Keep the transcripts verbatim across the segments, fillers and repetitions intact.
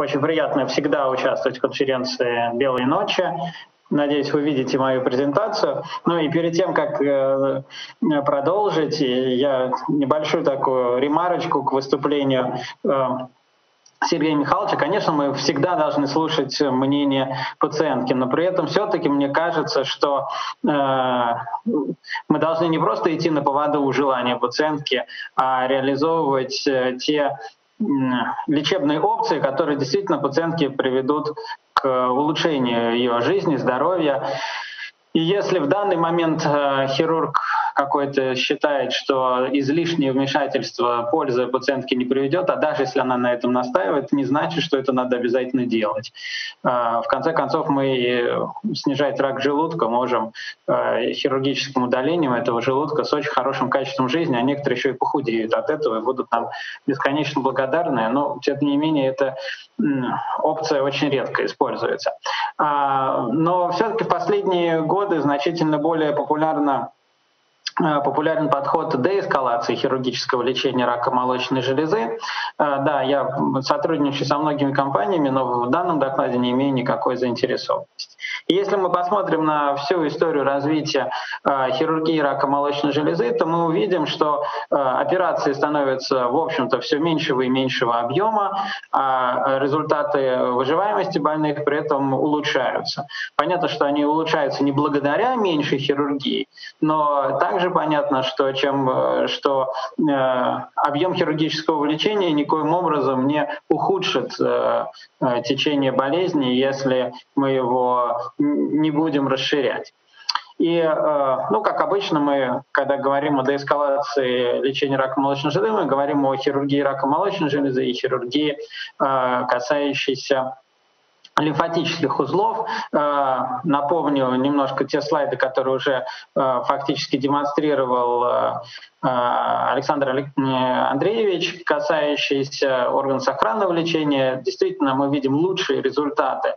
Очень приятно всегда участвовать в конференции «Белые ночи». Надеюсь, вы видите мою презентацию. Ну и перед тем, как продолжить, я небольшую такую ремарочку к выступлению Сергея Михайловича. Конечно, мы всегда должны слушать мнение пациентки, но при этом все-таки мне кажется, что э, мы должны не просто идти на поводу у желания пациентки, а реализовывать э, те э, лечебные опции, которые действительно пациентке приведут к улучшению ее жизни, здоровья. И если в данный момент э, хирург какой-то считает, что излишнее вмешательство пользы пациентке не приведет, а даже если она на этом настаивает, не значит, что это надо обязательно делать. В конце концов, мы снижать рак желудка можем хирургическим удалением этого желудка с очень хорошим качеством жизни, а некоторые еще и похудеют от этого и будут нам бесконечно благодарны. Но, тем не менее, эта опция очень редко используется. Но все-таки в последние годы значительно более популярна популярен подход деэскалации хирургического лечения рака молочной железы. Да, я сотрудничаю со многими компаниями, но в данном докладе не имею никакой заинтересованности. И если мы посмотрим на всю историю развития хирургии рака молочной железы, то мы увидим, что операции становятся, в общем-то, все меньшего и меньшего объема, а результаты выживаемости больных при этом улучшаются. Понятно, что они улучшаются не благодаря меньшей хирургии, но также понятно, что, чем, что э, объем хирургического лечения никоим образом не ухудшит э, течение болезни, если мы его не будем расширять. И, э, ну, как обычно, мы, когда говорим о деэскалации лечения рака молочной железы, мы говорим о хирургии рака молочной железы и хирургии, э, касающейся лимфатических узлов. Напомню немножко те слайды, которые уже фактически демонстрировал Александр Андреевич, касающиеся органосохранного лечения. Действительно, мы видим лучшие результаты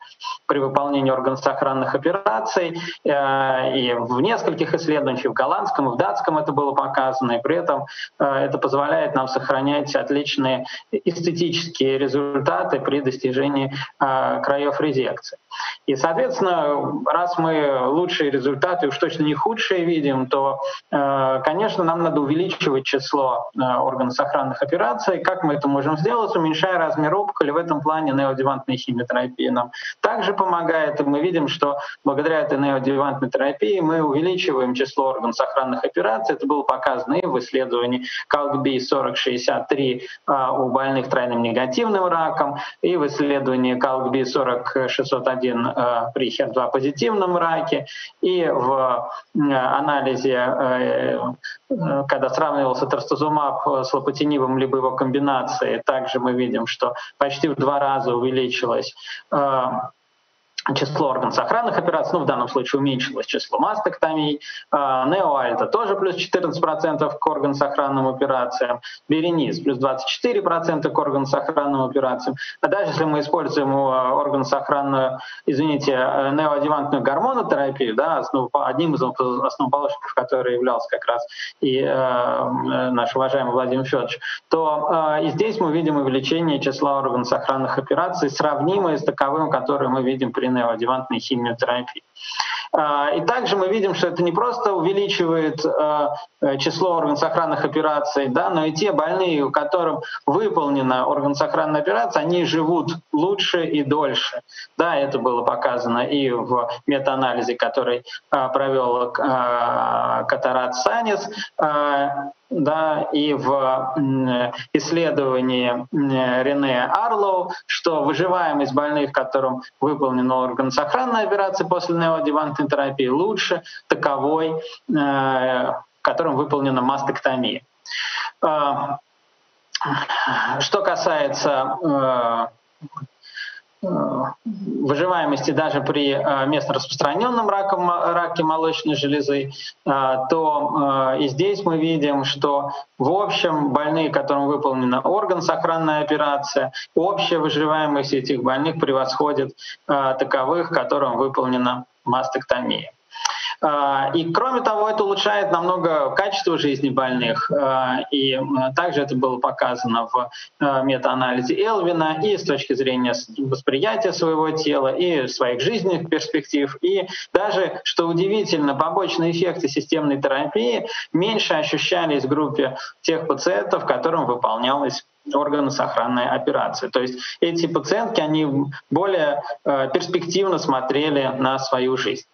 при выполнении органосохранных операций. И в нескольких исследованиях, в голландском, и в датском это было показано. И при этом это позволяет нам сохранять отличные эстетические результаты при достижении краев резекции. И, соответственно, раз мы лучшие результаты, уж точно не худшие, видим, то, конечно, нам надо увеличить увеличивать число э, органосохранных операций. Как мы это можем сделать? Уменьшая размер опухоли. В этом плане неоадъювантная химиотерапия нам также помогает. И мы видим, что благодаря этой неоадъювантной терапии мы увеличиваем число органосохранных операций. Это было показано и в исследовании калгби сорок шестьдесят три э, у больных тройным негативным раком, и в исследовании калгби сорок шестьсот один э, при хер два позитивном раке, и в э, анализе э, э, когда сравнивался трастузумаб с лопатинибом либо его комбинацией, также мы видим, что почти в два раза увеличилось э, число органосохранных операций, ну, в данном случае уменьшилось число мастектомий, э, неоальта тоже плюс четырнадцать процентов к органосохранным операциям, беренис плюс двадцать четыре процента к органосохранным операциям. А даже если мы используем органосохранную, извините, неоадъювантную гормонотерапию, да, одним из основоположников, который являлся как раз и э, наш уважаемый Владимир Федорович, то э, и здесь мы видим увеличение числа органосохранных операций, сравнимое с таковым, которое мы видим при неоадъювантной химиотерапии. И также мы видим, что это не просто увеличивает число органосохранных операций, да, но и те больные, у которых выполнена органосохранная операция, они живут лучше и дольше. Да, это было показано и в метаанализе, который провел Катарат Санис, да, и в исследовании Рене Арлоу, что выживаемость больных, которым выполнена органосохранная операция после неоадъювантной терапии, лучше таковой, которым выполнена мастектомия. Что касается выживаемости даже при местно распространенном раком, раке молочной железы, то и здесь мы видим, что в общем больные, которым выполнена органосохранная операция, общая выживаемость этих больных превосходит таковых, которым выполнена мастектомия. И кроме того, это улучшает намного качество жизни больных. И также это было показано в метаанализе Элвина и с точки зрения восприятия своего тела, и своих жизненных перспектив. И даже, что удивительно, побочные эффекты системной терапии меньше ощущались в группе тех пациентов, которым выполнялась органосохранная операция. То есть эти пациентки, они более перспективно смотрели на свою жизнь.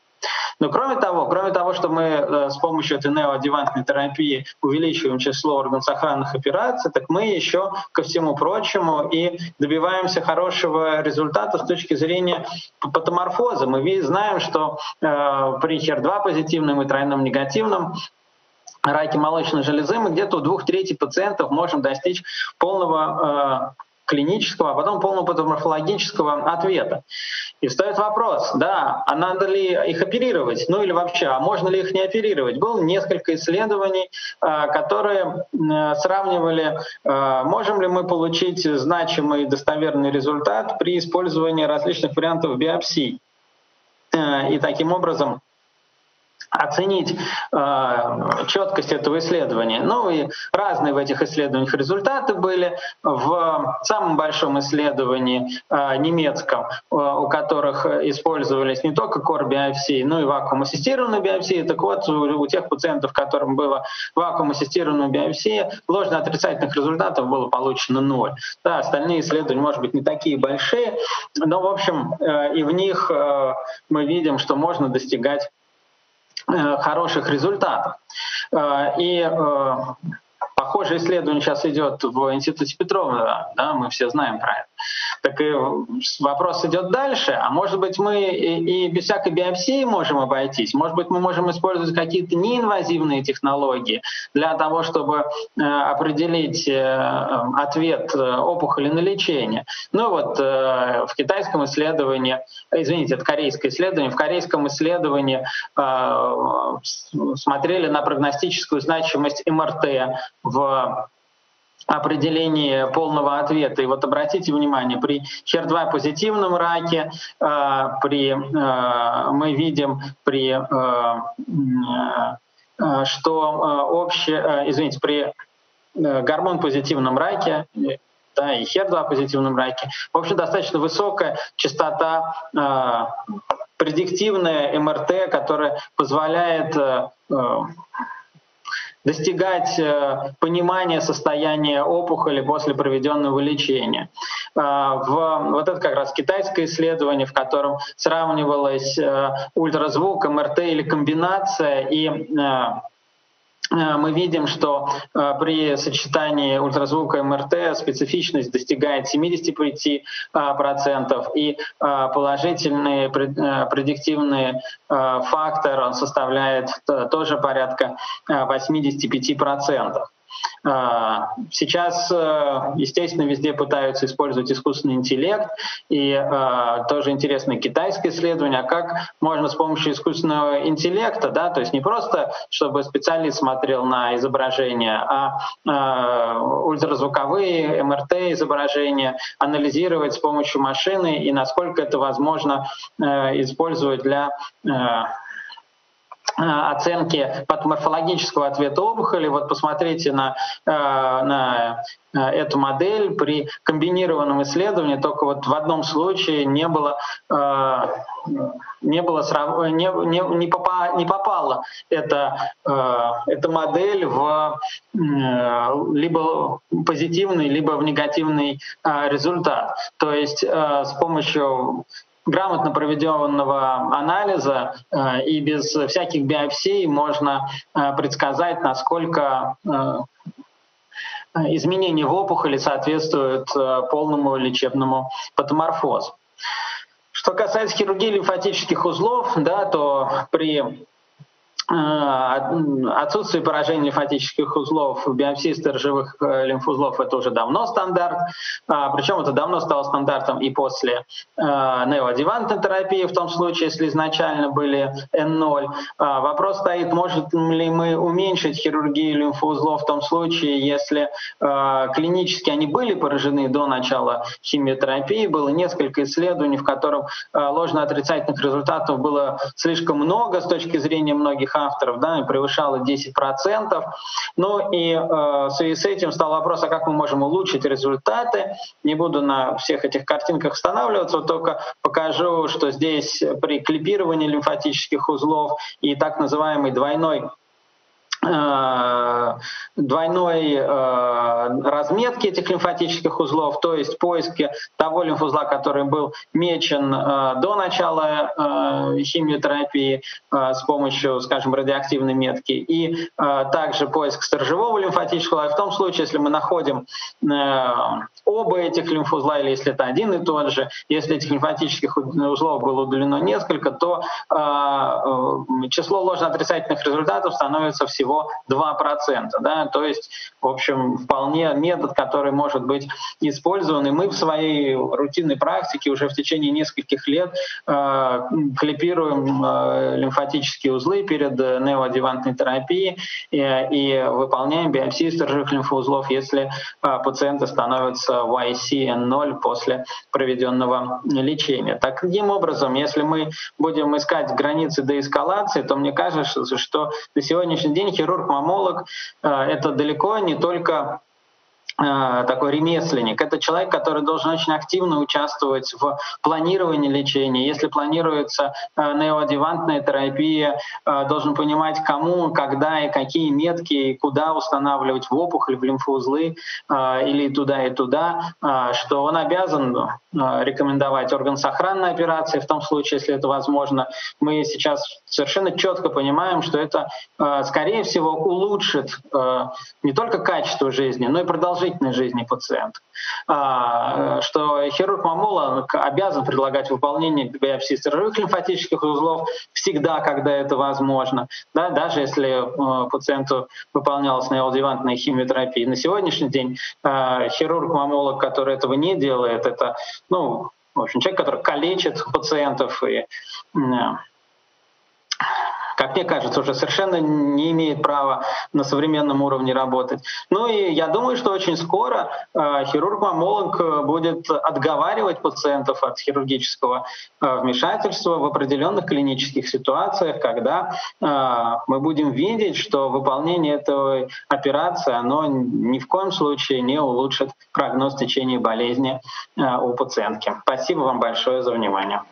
Но кроме того, кроме того, что мы с помощью этой неоадъювантной терапии увеличиваем число органосохранных операций, так мы еще, ко всему прочему, и добиваемся хорошего результата с точки зрения патоморфоза. Мы знаем, что при хер два позитивном и тройном негативном раке молочной железы мы где-то у двух третей пациентов можем достичь полного э, клинического, а потом полного патоморфологического ответа. И встает вопрос, да, а надо ли их оперировать, ну или вообще, а можно ли их не оперировать? Было несколько исследований, которые сравнивали, можем ли мы получить значимый достоверный результат при использовании различных вариантов биопсий. И таким образом оценить э, четкость этого исследования. Ну и разные в этих исследованиях результаты были. В самом большом исследовании э, немецком, э, у которых использовались не только кор-биопсии, но и вакуум-ассистированные биопсии, так вот у, у тех пациентов, которым была вакуум-ассистированная биопсия, ложно-отрицательных результатов было получено ноль. Да, остальные исследования, может быть, не такие большие, но, в общем, э, и в них э, мы видим, что можно достигать хороших результатов. И похожее исследование сейчас идет в институте Петрова, да, мы все знаем про это. Так и вопрос идет дальше, а может быть мы и без всякой биопсии можем обойтись, может быть мы можем использовать какие-то неинвазивные технологии для того, чтобы определить ответ опухоли на лечение. Ну вот в китайском исследовании, извините, это корейское исследование, в корейском исследовании смотрели на прогностическую значимость эм эр тэ в определение полного ответа. И вот обратите внимание, при хер два позитивном раке э, при, э, мы видим, при, э, э, что э, общее, э, извините, при э, гормон позитивном раке, да, и хер два позитивном раке, в общем, достаточно высокая частота э, предиктивная эм эр тэ, которая позволяет э, достигать э, понимания состояния опухоли после проведенного лечения. Э, в, вот это как раз китайское исследование, в котором сравнивалось э, ультразвук, эм эр тэ или комбинация, и э, мы видим, что при сочетании ультразвука и эм эр тэ специфичность достигает семидесяти пяти процентов, и положительный предиктивный фактор он составляет тоже порядка восьмидесяти пяти процентов. Сейчас, естественно, везде пытаются использовать искусственный интеллект, и э, тоже интересное китайское исследование, как можно с помощью искусственного интеллекта, да, то есть не просто, чтобы специалист смотрел на изображение, а э, ультразвуковые, эм эр тэ изображения анализировать с помощью машины, и насколько это возможно э, использовать для э, оценки патоморфологического ответа опухоли. Вот посмотрите на, на эту модель. При комбинированном исследовании только вот в одном случае не было, не было срав... не, не, не, попа... не попала эта, эта модель в либо позитивный, либо в негативный результат. То есть с помощью грамотно проведенного анализа э, и без всяких биопсий можно э, предсказать, насколько э, изменения в опухоли соответствуют э, полному лечебному патоморфозу. Что касается хирургии лимфатических узлов, да, то при Отсутствие поражения лимфатических узлов, биопсии стержевых лимфоузлов — это уже давно стандарт, причем это давно стало стандартом и после неоадъювантной терапии, в том случае, если изначально были эн ноль. Вопрос стоит, может ли мы уменьшить хирургию лимфоузлов в том случае, если клинически они были поражены до начала химиотерапии. Было несколько исследований, в котором ложно-отрицательных результатов было слишком много с точки зрения многих авторов, да, превышало десять процентов. Ну и э, в связи с этим стал вопрос, а как мы можем улучшить результаты. Не буду на всех этих картинках останавливаться, только покажу, что здесь при клипировании лимфатических узлов и так называемый двойной двойной э, разметки этих лимфатических узлов, то есть поиски того лимфоузла, который был мечен э, до начала э, химиотерапии э, с помощью, скажем, радиоактивной метки, и э, также поиск стержевого лимфатического узла. В том случае, если мы находим э, оба этих лимфоузла, или если это один и тот же, если этих лимфатических узлов было удалено несколько, то э, число ложноотрицательных результатов становится всего два процента, да, то есть, в общем, вполне метод, который может быть использован, и мы в своей рутинной практике уже в течение нескольких лет э, клипируем э, лимфатические узлы перед неоадъювантной терапией э, и выполняем биопсии стержевых лимфоузлов, если э, пациенты становятся уай си эн ноль после проведенного лечения. Таким образом, если мы будем искать границы деэскалации, то мне кажется, что на сегодняшний день хирург-маммолог – это далеко не только такой ремесленник. Это человек, который должен очень активно участвовать в планировании лечения. Если планируется неоадъювантная терапия, должен понимать, кому, когда и какие метки, и куда устанавливать в опухоль, в лимфоузлы, или туда и туда, что он обязан рекомендовать орган сохранной операции, в том случае, если это возможно. Мы сейчас совершенно четко понимаем, что это, скорее всего, улучшит не только качество жизни, но и продолжительность жизни пациента, что хирург-маммолог обязан предлагать выполнение биопсии стержевых лимфатических узлов всегда, когда это возможно, да, даже если пациенту выполнялась неоадъювантная химиотерапия. На сегодняшний день хирург-маммолог, который этого не делает, это, ну, в общем, человек, который калечит пациентов и, как мне кажется, уже совершенно не имеет права на современном уровне работать. Ну и я думаю, что очень скоро э, хирург-маммолог будет отговаривать пациентов от хирургического э, вмешательства в определенных клинических ситуациях, когда э, мы будем видеть, что выполнение этой операции, оно ни в коем случае не улучшит прогноз течения болезни э, у пациентки. Спасибо вам большое за внимание.